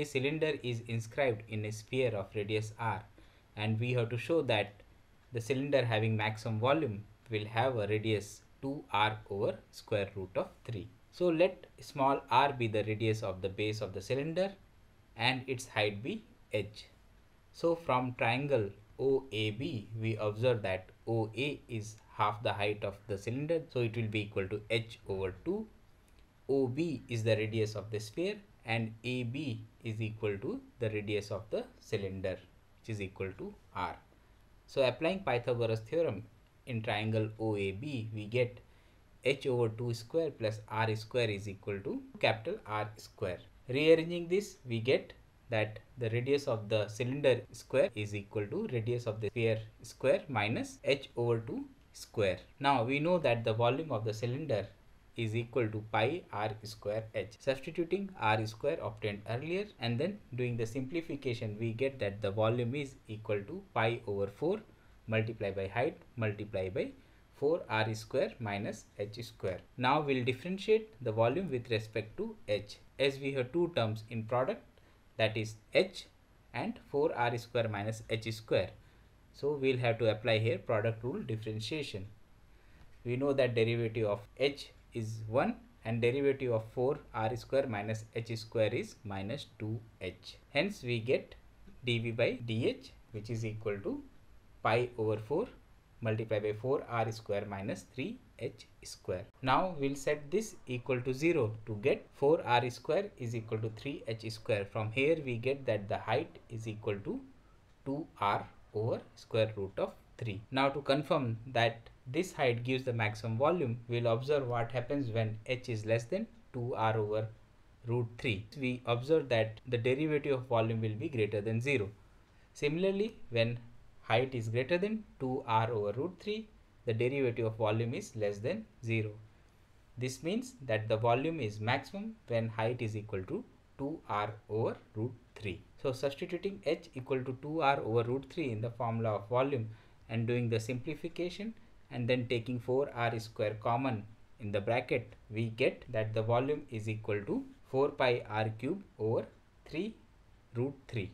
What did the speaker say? a cylinder is inscribed in a sphere of radius r, and we have to show that the cylinder having maximum volume will have a radius 2r over square root of 3. So let small r be the radius of the base of the cylinder and its height be h. So from triangle OAB, we observe that OA is half the height of the cylinder, so it will be equal to h over 2. OB is the radius of the sphere and AB is equal to the radius of the cylinder, which is equal to r. So applying Pythagoras theorem in triangle OAB, we get h over 2 square plus r square is equal to capital R square. Rearranging this, we get that the radius of the cylinder square is equal to radius of the sphere square minus h over 2 square. Now we know that the volume of the cylinder is equal to pi r square h. Substituting r square obtained earlier and then doing the simplification, we get that the volume is equal to pi over 4 multiplied by height multiplied by 4 r square minus h square. Now we'll differentiate the volume with respect to h, as we have two terms in product, that is h and 4 r square minus h square. So we'll have to apply here product rule differentiation. We know that derivative of h is 1 and derivative of 4 r square minus h square is minus 2h. Hence we get dv by dh, which is equal to pi over 4 multiplied by 4 r square minus 3h square. Now we'll set this equal to 0 to get 4 r square is equal to 3h square. From here we get that the height is equal to 2r over square root of 3. Now to confirm that this height gives the maximum volume, we'll observe what happens when h is less than 2r over root 3. We observe that the derivative of volume will be greater than 0. Similarly, when height is greater than 2r over root 3, the derivative of volume is less than 0. This means that the volume is maximum when height is equal to 2r over root 3. So substituting h equal to 2r over root 3 in the formula of volume and doing the simplification, and then taking 4r square common in the bracket, we get that the volume is equal to 4 pi r cube over 3 root 3.